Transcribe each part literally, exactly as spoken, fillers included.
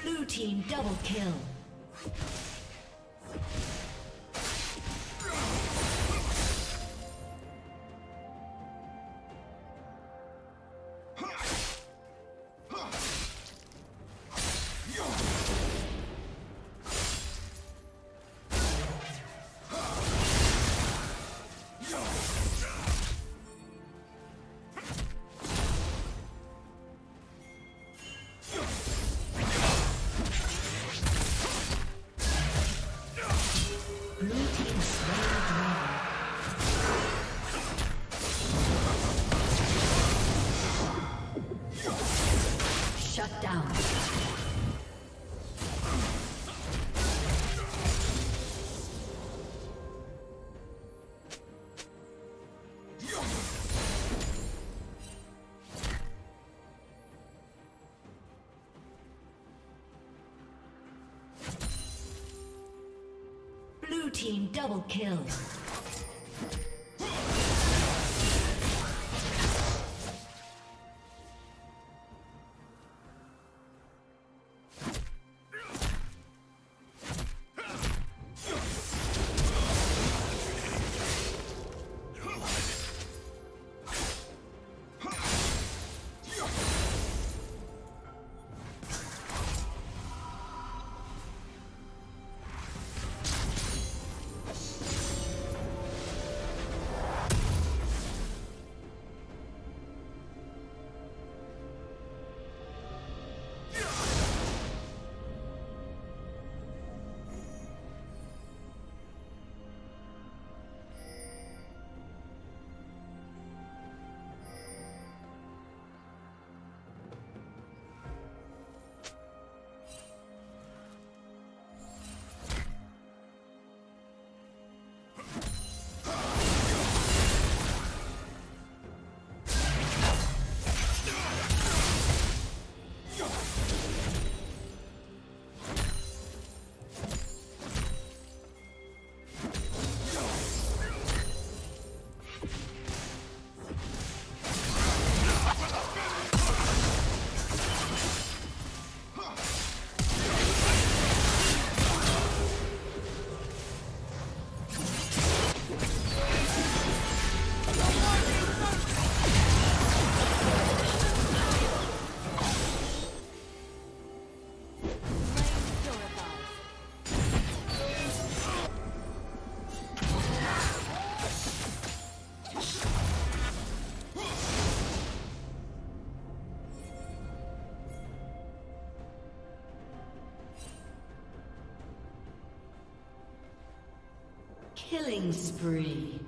Blue team double kill. Team double kill. Killing spree.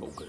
Okay.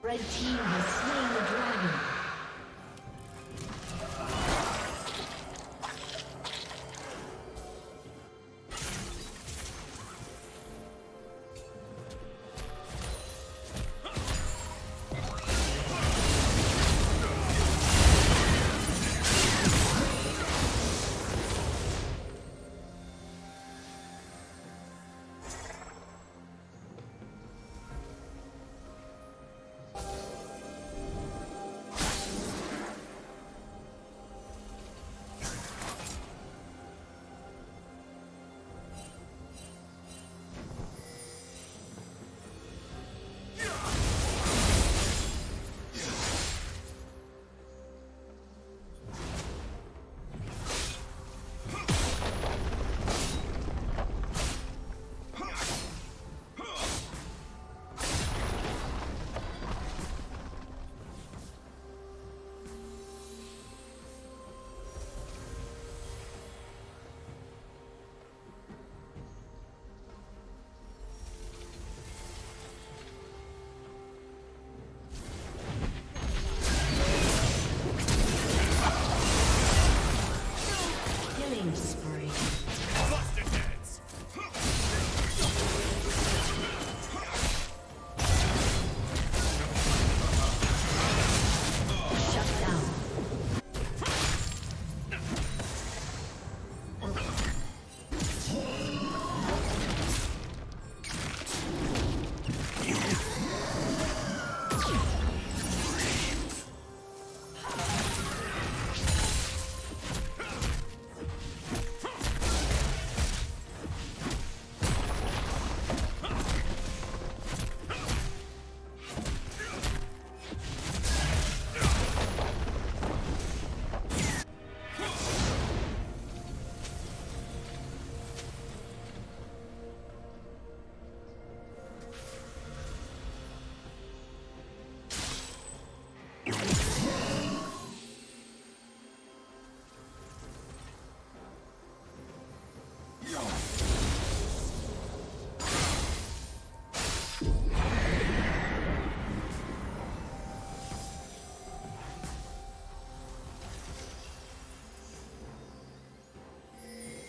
Red team has slain the dragon.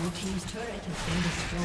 Your team's turret has been destroyed.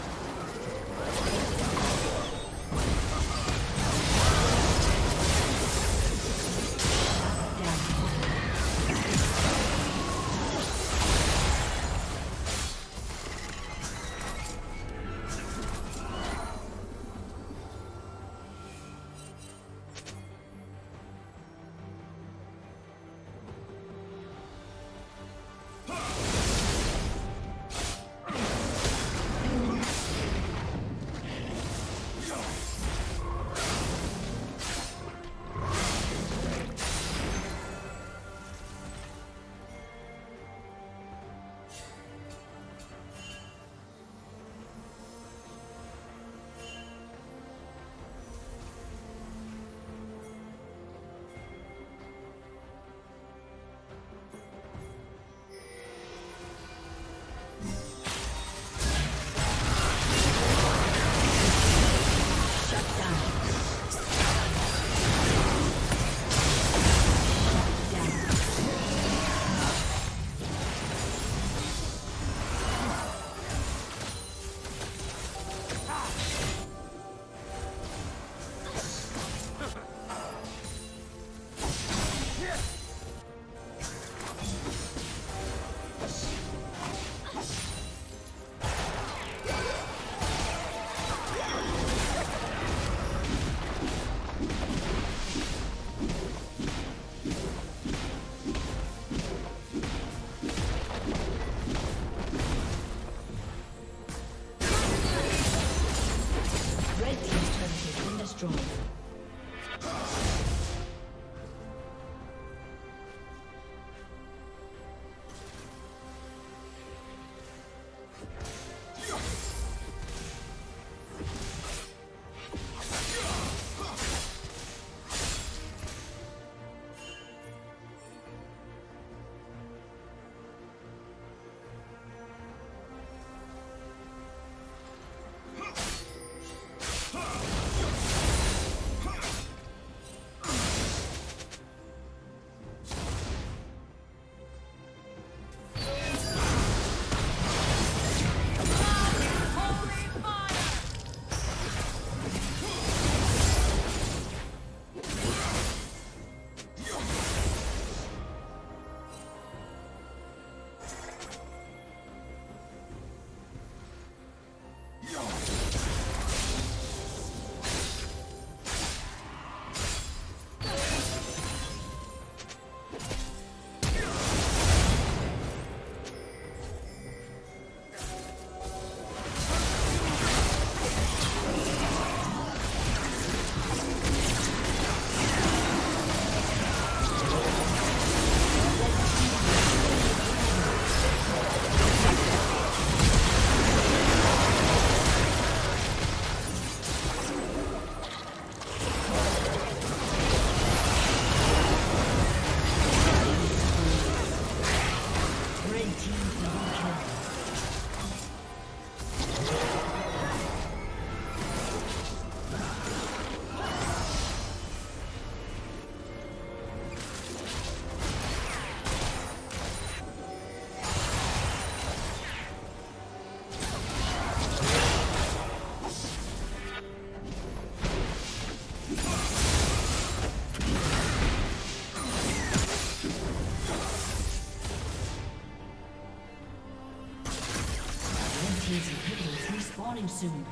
spawning soon.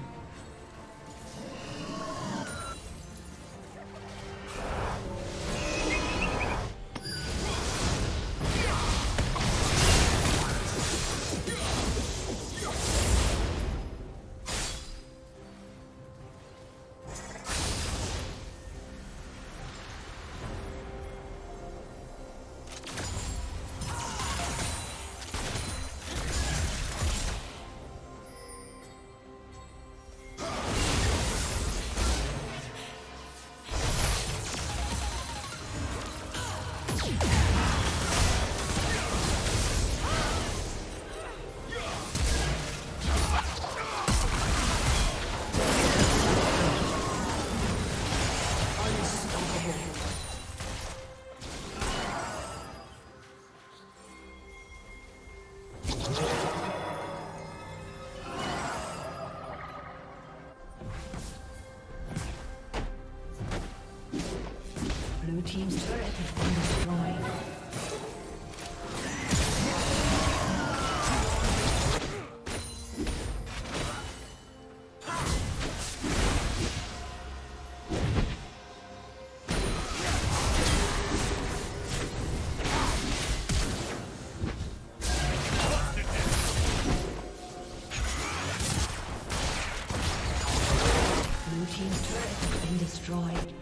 Blue team's turret has been destroyed.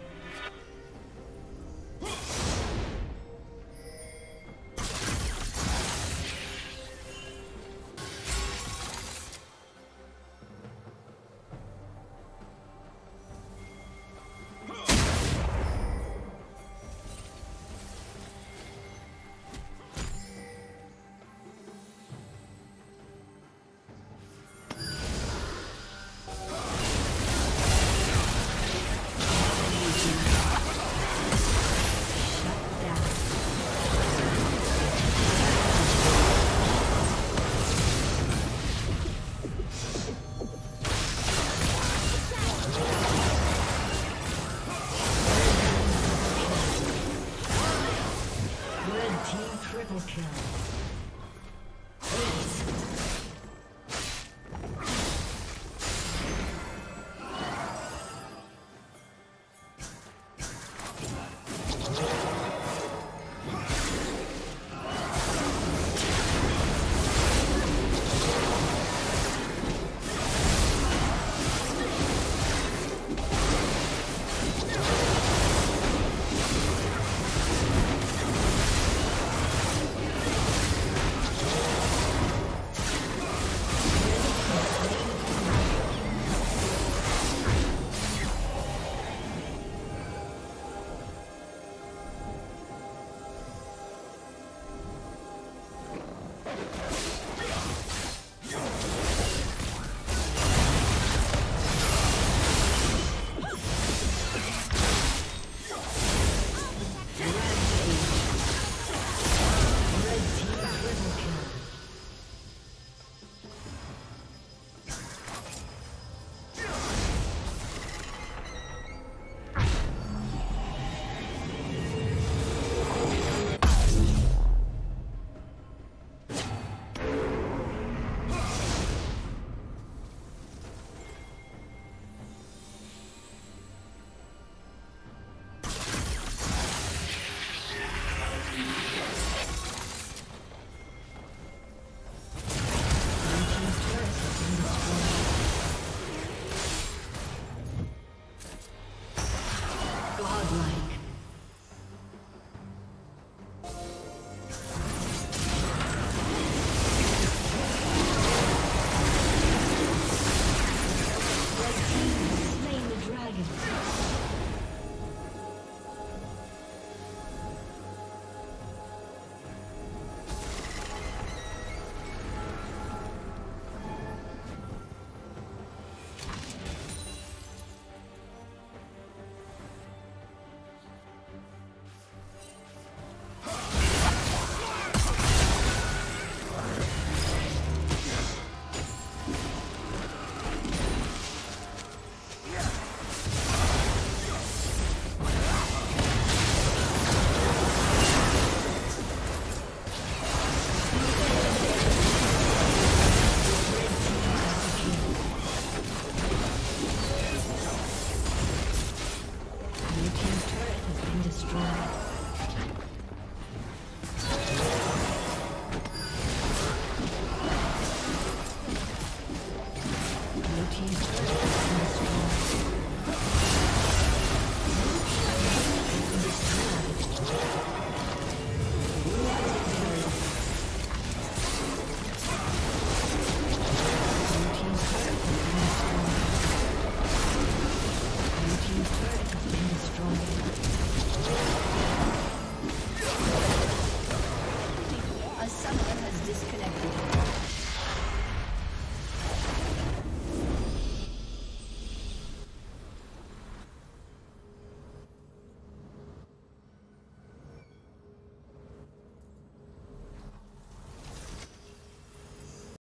Red team triple kill.